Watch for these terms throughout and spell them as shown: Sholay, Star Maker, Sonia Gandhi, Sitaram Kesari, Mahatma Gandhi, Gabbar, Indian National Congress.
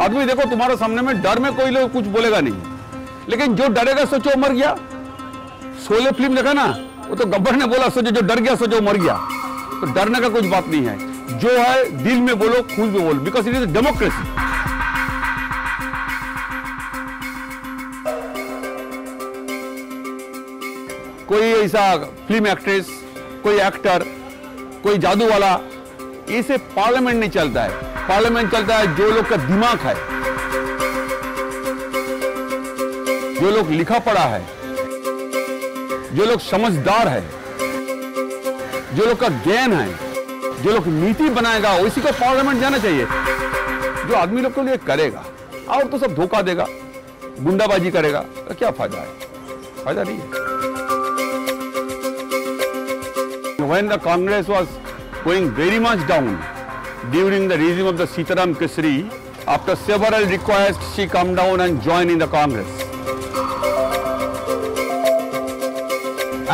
आदमी देखो तुम्हारे सामने में डर में कोई लोग कुछ बोलेगा नहीं, लेकिन जो डरेगा सोचो मर गया। शोले फिल्म देखा ना, वो तो गब्बर ने बोला सोचो जो डर गया सोचो मर गया। तो डरने का कुछ बात नहीं है, जो है दिल में बोलो, खुद में बोलो, बिकॉज इट इज डेमोक्रेसी। कोई ऐसा फिल्म एक्ट्रेस, कोई एक्टर, कोई जादू वाला, ये से पार्लियामेंट नहीं चलता है। पार्लियामेंट चलता है जो लोग का दिमाग है, जो लोग लिखा पढ़ा है, जो लोग समझदार है, जो लोग का ज्ञान है, जो लोग नीति बनाएगा, उसी को पार्लियामेंट जाना चाहिए। जो आदमी लोग को लिए करेगा और तो सब धोखा देगा, गुंडाबाजी करेगा, तो क्या फायदा है? फायदा नहीं है। When the Congress was going very much down during the regime of the Sitaram Kesari, after several requests, she came down and joined in the Congress.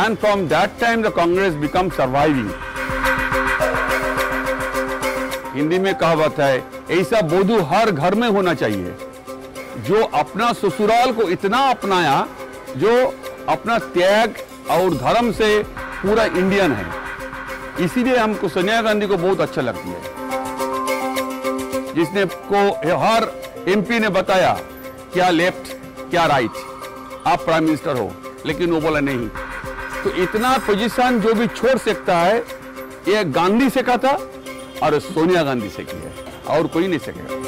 And from that time, the Congress became surviving. Hindi में कहावत है, ऐसा बोधू हर घर में होना चाहिए, जो अपना ससुराल को इतना अपनाया, जो अपना त्याग और धर्म से पूरा इंडियन है। इसीलिए हमको सोनिया गांधी को बहुत अच्छा लगती है, जिसने को हर एमपी ने बताया क्या लेफ्ट क्या राइट, आप प्राइम मिनिस्टर हो, लेकिन वो बोला नहीं। तो इतना पोजीशन जो भी छोड़ सकता है, ये गांधी सीखा था और सोनिया गांधी सीखी है, और कोई नहीं सीखेगा।